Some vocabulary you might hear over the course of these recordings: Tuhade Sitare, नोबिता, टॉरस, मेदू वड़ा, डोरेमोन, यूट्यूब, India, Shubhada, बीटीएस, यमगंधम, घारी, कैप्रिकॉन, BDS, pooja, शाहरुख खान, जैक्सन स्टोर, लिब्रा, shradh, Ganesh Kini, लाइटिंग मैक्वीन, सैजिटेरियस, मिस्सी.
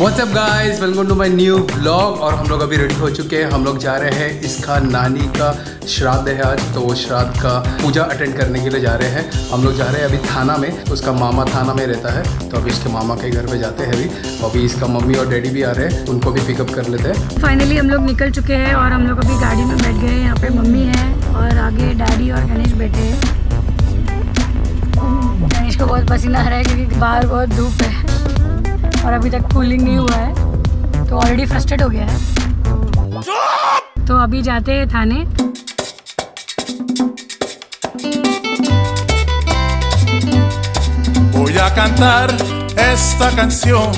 WhatsApp guys, welcome to my new blog. और हम लोग अभी रेडी हो चुके हैं, हम लोग जा रहे हैं, इसका नानी का श्राद्ध है आज, तो वो श्राद्ध का पूजा अटेंड करने के लिए जा रहे हैं। हम लोग जा रहे हैं अभी थाना में, उसका मामा थाना में रहता है, तो अभी उसके मामा के घर पे जाते हैं अभी। अभी इसका मम्मी और डैडी भी आ रहे हैं, उनको भी पिकअप कर लेते हैं। फाइनली हम लोग निकल चुके हैं और हम लोग अभी गाड़ी में बैठ गए हैं। यहाँ पे मम्मी है और आगे डैडी और गणेश बैठे हैं। गणेश को बहुत पसीना आ रहा है क्योंकि बाहर बहुत धूप है और अभी तक कूलिंग नहीं हुआ है, तो ऑलरेडी फ्रस्ट्रेट हो गया है। तो अभी जाते हैं थाने। Voy a cantar esta canción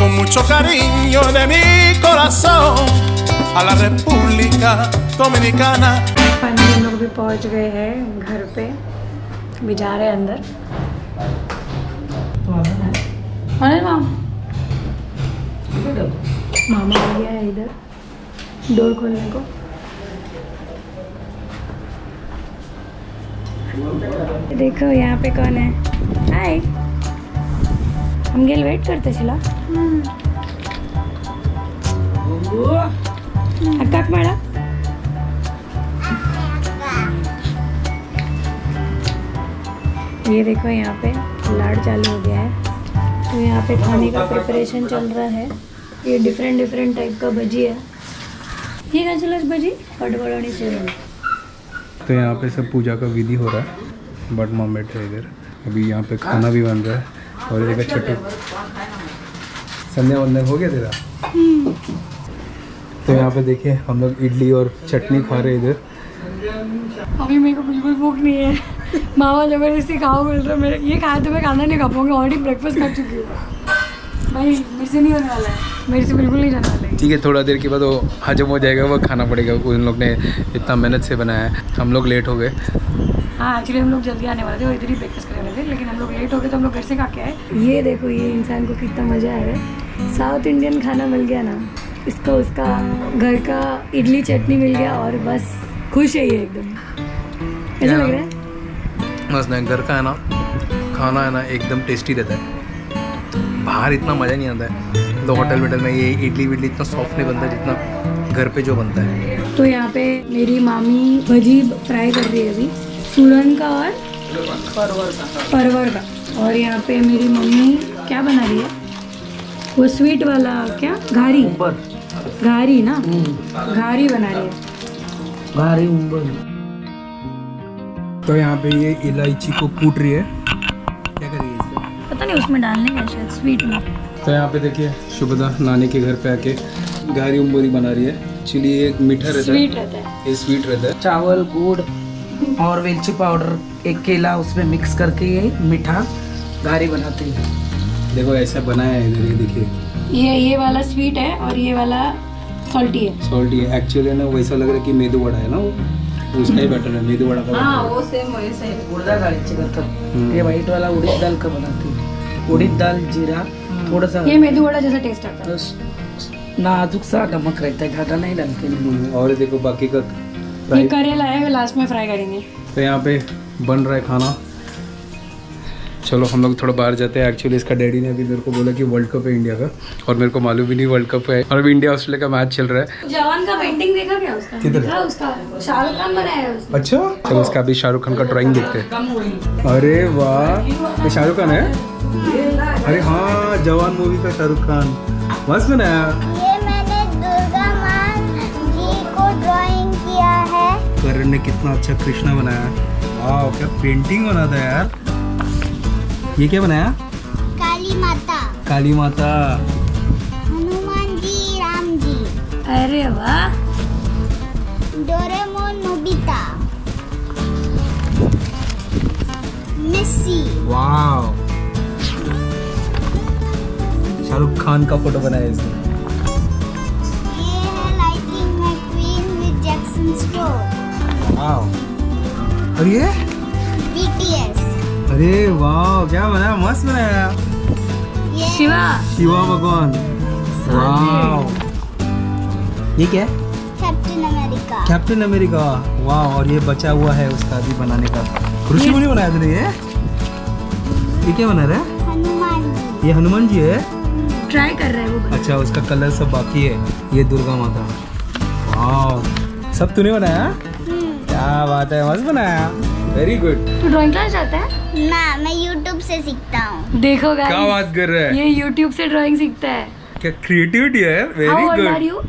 con mucho cariño de mi corazón a la República Dominicana। Finally हम लोग भी पहुँच गए हैं घर पे, अभी जा रहे हैं अंदर। मामा मामा आ गया है इधर डोर खोलने को। देखो यहाँ पे कौन है। हाय, हम गेल वेट करते चला। अक्का मारा ये देखो, यहाँ पे लाड़ चालू हो गया है। तो यहाँ पे खाने का प्रिपरेशन चल रहा है। ये डिफरेंट टाइप का भजी है, ये गाजलस भजी पटवड़ोनी से। तो यहाँ पे सब पूजा का विधि हो रहा है, बट मॉम बैठे इधर। अभी यहाँ पे खाना भी बन रहा है और एक छठे संध्या वंदन हो गया तेरा। तो यहाँ पे देखिए हम लोग इडली और चटनी खा रहे इधर। अभी मेरे को बिल्कुल भूख नहीं है। मामा जबरदस्ती खाओ बोल रहा है। मेरे ये खाया तो मैं खाना नहीं खा पाऊँगी, ऑलरेडी ब्रेकफास्ट कर चुकी हूँ भाई। मेरे से नहीं होने वाला है, मेरे से बिल्कुल नहीं जाने वाला है। ठीक है, थोड़ा देर के बाद वो हजम हो जाएगा, वो खाना पड़ेगा। उन लोग ने इतना मेहनत से बनाया है, हम लोग लेट हो गए। हाँ, एक्चुअली हम लोग जल्दी आने वाले थे और इधर ही ब्रेकफास्ट करने थे, लेकिन हम लोग लेट हो गए तो हम लोग घर से खा के आए। ये देखो, ये इंसान को कितना मज़ा आ रहा है। साउथ इंडियन खाना मिल गया ना इसको, उसका घर का इडली चटनी मिल गया और बस खुश है ये एकदम। ऐसा लग रहा है बस ना, घर का है ना खाना है ना, एकदम टेस्टी रहता है। बाहर इतना मज़ा नहीं आता है, तो होटल वेटल में ये इडली विडली इतना सॉफ्ट नहीं बनता जितना घर पे जो बनता है। तो यहाँ पे मेरी मामी भजी फ्राई कर रही है अभी, सूरन का और परवर का। और यहाँ पे मेरी मम्मी क्या बना रही है, वो स्वीट वाला क्या, घारी घारी ना, घारी बना रही है। तो यहाँ पे ये इलायची को कूट रही है, क्या करेगी इसमें पता नहीं, उसमें डालने का शायद स्वीट में। तो यहाँ पे देखिए शुभदा नानी के घर पे आके घारी उम्बोरी बना रही है। चिली एक मीठा रहता है, ये स्वीट रहता है। चावल, गुड़ और वेलची पाउडर, एक केला उसमें मिक्स करके ये मीठा घारी बनाती है। देखो ऐसा बनाया है इधर, ये देखिए, ये वाला स्वीट है और ये वाला सॉल्टी है। सॉल्टी है एक्चुअली ना, वैसा लग रहा है कि मेदू वड़ा है ना, उसका ही बैटर है मेदू वड़ा का। हाँ, वो सेम वैसा ही गुर्दा दाल चिकन का। ये वाइट वाला उड़ीद दाल का बनाती है, उड़ीद दाल जीरा थोड़ा सा, ये मेदू वड़ा जैसा टेस्ट आता है, नाजुक सा नमक रहता है, ज़्यादा नहीं डालते। और देखो बाकी का ये करेला है, लास्ट में फ्राई करेंगे। तो यहाँ पे बन रहा है खाना। चलो हम लोग थोड़ा बाहर जाते हैं। एक्चुअली इसका डैडी ने अभी मेरे को बोला कि वर्ल्ड कप है इंडिया का, और मेरे को मालूम भी नहीं वर्ल्ड कप है। और अभी इंडिया ऑस्ट्रेलिया का मैच चल रहा है। जवान का पेंटिंग देखा क्या उसका? किधर है उसका? शाहरुख खान बनाया है उसने। अच्छा, तो उसका अभी शाहरुख खान का ड्राइंग देखते हैं। अरे वाह, शाहरुख खान है। अरे हाँ, जवान मूवी का शाहरुख खान मस्त बनाया। करण ने कितना अच्छा कृष्णा बनाया। वाह, क्या पेंटिंग बना था यार। ये क्या बनाया? काली माता। काली माता, हनुमान जी, राम जी। अरे वाह, डोरेमोन, नोबिता, मिस्सी। वाह, शाहरुख खान का फोटो बनाया इसने। ये है लाइटिंग मैक्वीन with जैक्सन स्टोर। वाह, और ये बीटीएस। अरे वाह, क्या बनाया, मस्त बनाया। शिवा, शिवा भगवान। वाह, ये क्या है? Captain America. कैप्टन अमेरिका, वाह। और ये बचा हुआ है उसका भी बनाने का। ऋषि मुनि बनाया तुमने ये? ये क्या बना रहा है? हनुमान जी। ये हनुमान जी है। ट्राई कर रहा है वो। अच्छा उसका कलर सब बाकी है। ये दुर्गा माता, वाह सब तूने बनाया, क्या बात है, मस्त बनाया, वेरी गुड। तू ड्राइंग क्लास जाता है ना? मैं यूट्यूब से सीखता हूँ। देखो गाइस क्या बात कर रहा है, ये यूट्यूब से ड्राइंग सीखता है, क्या क्रिएटिविटी है, वेरी गुड।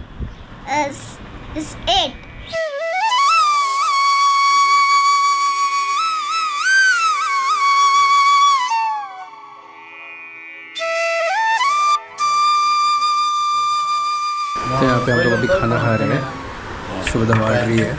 यहाँ पे हम लोग अभी खाना खा रहे हैं, शुभदा आ रही है।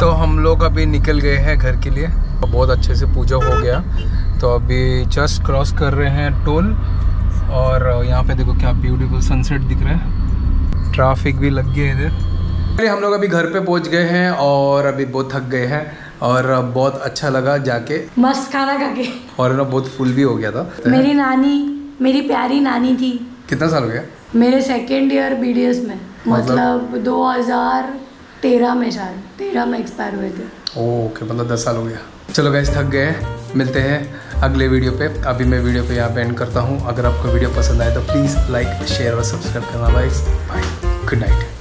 तो हम लोग अभी निकल गए हैं घर के लिए, बहुत अच्छे से पूजा हो गया। तो अभी जस्ट क्रॉस कर रहे हैं टोल, और यहाँ पे देखो क्या ब्यूटीफुल सनसेट दिख रहा है। ट्रैफिक भी लग गया इधर। चलिए हम लोग अभी घर पे पहुँच गए हैं और अभी बहुत थक गए हैं, और बहुत अच्छा लगा जाके, मस्त खाना खा के, और ना बहुत फुल भी हो गया था। मेरी नानी, मेरी प्यारी नानी थी। कितना साल हो गया? मेरे सेकेंड ईयर BDS में, मतलब 2013 में, शायद 13 में एक्सपायर हुए थे। ओके, मतलब 10 साल हो गया। चलो गाइस थक गए हैं, मिलते हैं अगले वीडियो पे। अभी मैं वीडियो पे यहाँ पे एंड करता हूँ। अगर आपको वीडियो पसंद आए तो प्लीज़ लाइक, शेयर और सब्सक्राइब करना गाइस। Bye, good night.